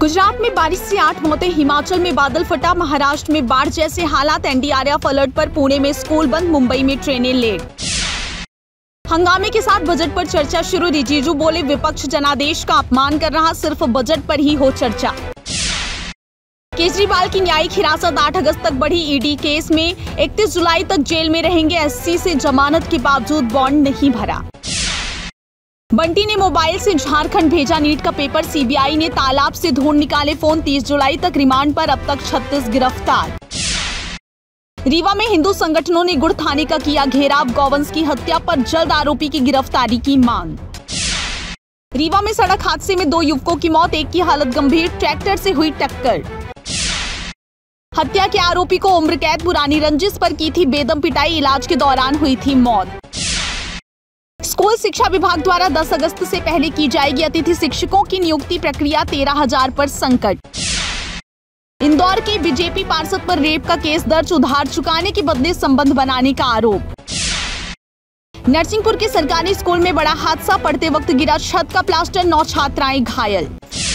गुजरात में बारिश से 8 मौतें, हिमाचल में बादल फटा, महाराष्ट्र में बाढ़ जैसे हालात। एनडीआरएफ अलर्ट पर, पुणे में स्कूल बंद, मुंबई में ट्रेनें लेट। हंगामे के साथ बजट पर चर्चा शुरू, रिजीजू बोले विपक्ष जनादेश का अपमान कर रहा, सिर्फ बजट पर ही हो चर्चा। केजरीवाल की न्यायिक हिरासत 8 अगस्त तक बढ़ी, ईडी केस में 31 जुलाई तक जेल में रहेंगे, एससी से जमानत के बावजूद बॉन्ड नहीं भरा। बंटी ने मोबाइल से झारखंड भेजा नीट का पेपर, सीबीआई ने तालाब से ढूंढ निकाले फोन, 30 जुलाई तक रिमांड पर, अब तक 36 गिरफ्तार। रीवा में हिंदू संगठनों ने गुड़ थाने का किया घेराव, गौवंश की हत्या पर जल्द आरोपी की गिरफ्तारी की मांग। रीवा में सड़क हादसे में 2 युवकों की मौत, एक की हालत गंभीर, ट्रैक्टर से हुई टक्कर। हत्या के आरोपी को उम्र कैद, पुरानी रंजिश पर की थी बेदम पिटाई, इलाज के दौरान हुई थी मौत। स्कूल शिक्षा विभाग द्वारा 10 अगस्त से पहले की जाएगी अतिथि शिक्षकों की नियुक्ति प्रक्रिया, 13,000 पर संकट। इंदौर के बीजेपी पार्षद पर रेप का केस दर्ज, उधार चुकाने के बदले संबंध बनाने का आरोप। नरसिंहपुर के सरकारी स्कूल में बड़ा हादसा, पढ़ते वक्त गिरा छत का प्लास्टर, 9 छात्राएं घायल।